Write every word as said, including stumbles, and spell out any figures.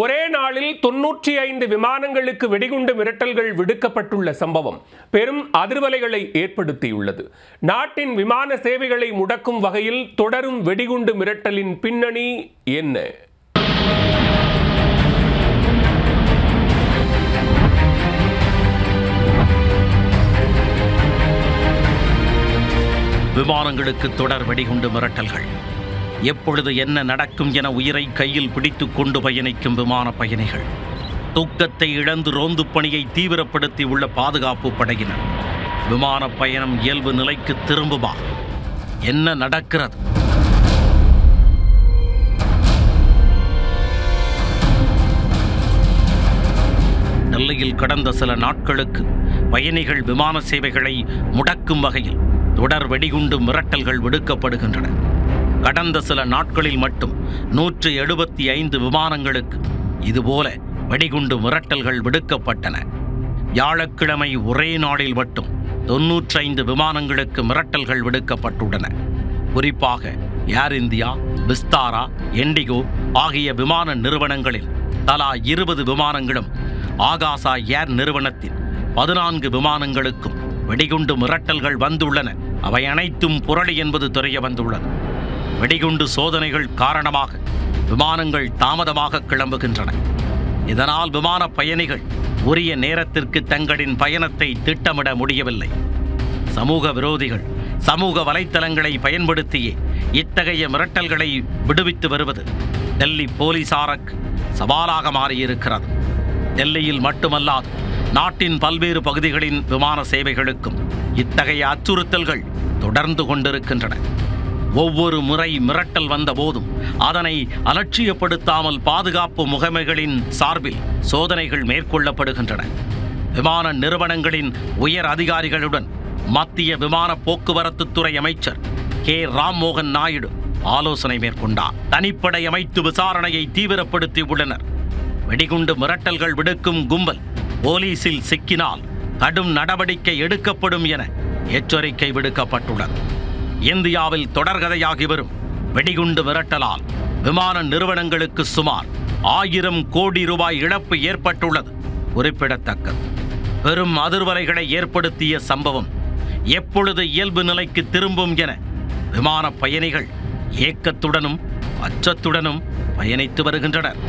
ஒரே நாளில் தொன்னூற்றி ஐந்து விமானங்களுக்கு வெடிகுண்டு மிரட்டல்கள் விடுக்கப்பட்டுள்ள சம்பவம் பெரும் அதிர்வலைகளை ஏற்படுத்தியுள்ளது. நாட்டின் விமான சேவைகளை முடக்கும் வகையில் தொடரும் வெடிகுண்டு மிரட்டலின் பின்னணி என்ன? விமானங்களுக்கு தொடர் வெடிகுண்டு மிரட்டல்கள். எப்பொழுது என்ன நடக்கும் என உயிரை கையில் பிடித்து கொண்டு பயணிக்கும் விமான பயணிகள் தூக்கத்தை இழந்து ரோந்து பணியை தீவிரப்படுத்தி உள்ள பாதுகாப்பு படையினர். விமான பயணம் இயல்பு நிலைக்கு திரும்புமா? என்ன நடக்கிறது? நெல்லையில் கடந்த சில நாட்களுக்கு பயணிகள் விமான சேவைகளை முடக்கும் வகையில் தொடர் வெடிகுண்டு மிரட்டல்கள் விடுக்கப்படுகின்றன. கடந்த சில நாட்களில் மட்டும் நூற்று எழுபத்தி ஐந்து விமானங்களுக்கு இதுபோல வெடிகுண்டு மிரட்டல்கள் விடுக்கப்பட்டன. வியாழக்கிழமை ஒரே நாளில் மட்டும் தொன்னூற்றி ஐந்து விமானங்களுக்கு மிரட்டல்கள் விடுக்கப்பட்டுள்ளன. குறிப்பாக ஏர் இந்தியா, விஸ்தாரா, எண்டிகோ ஆகிய விமான நிறுவனங்களில் தலா இருபது விமானங்களும் ஆகாசா ஏர் நிறுவனத்தின் பதினான்கு விமானங்களுக்கும் வெடிகுண்டு மிரட்டல்கள் வந்துள்ளன. அவை அனைத்தும் புரளி என்பது தெரிய வந்துள்ளது. வெடிகுண்டு சோதனைகள் காரணமாக விமானங்கள் தாமதமாக கிளம்புகின்றன. இதனால் விமான பயணிகள் உரிய நேரத்திற்கு தங்களின் பயணத்தை திட்டமிட முடியவில்லை. சமூக விரோதிகள் சமூக வலைத்தளங்களை பயன்படுத்தியே இத்தகைய மிரட்டல்களை விடுவித்து வருவது டெல்லி போலீசாருக்கு சவாலாக மாறியிருக்கிறது. டெல்லியில் மட்டுமல்லாது நாட்டின் பல்வேறு பகுதிகளின் விமான சேவைகளுக்கும் இத்தகைய அச்சுறுத்தல்கள் தொடர்ந்து கொண்டிருக்கின்றன. ஒவ்வொரு முறை மிரட்டல் வந்த போதும் அதனை அலட்சியப்படுத்தாமல் பாதுகாப்பு முகமைகளின் சார்பில் சோதனைகள் மேற்கொள்ளப்படுகின்றன. விமான நிறுவனங்களின் உயர் அதிகாரிகளுடன் மத்திய விமான போக்குவரத்து துறை அமைச்சர் கே ராம்மோகன் நாயுடு ஆலோசனை மேற்கொண்டார். தனிப்படை அமைத்து விசாரணையை தீவிரப்படுத்தி உள்ளனர். வெடிகுண்டு மிரட்டல்கள் விடுக்கும் கும்பல் போலீசில் சிக்கினால் கடும் நடவடிக்கை எடுக்கப்படும் என எச்சரிக்கை விடுக்கப்பட்டுள்ளது. இந்தியாவில் தொடர்கதையாகி வரும் வெடிகுண்டு மிரட்டலால் விமான நிறுவனங்களுக்கு சுமார் ஆயிரம் கோடி ரூபாய் இழப்பு ஏற்பட்டுள்ளது குறிப்பிடத்தக்கது. பெரும் அதிர்வலைகளை ஏற்படுத்திய சம்பவம் எப்பொழுது இயல்பு நிலைக்கு திரும்பும் என விமான பயணிகள் ஏக்கத்துடனும் அச்சத்துடனும் பயணித்து வருகின்றனர்.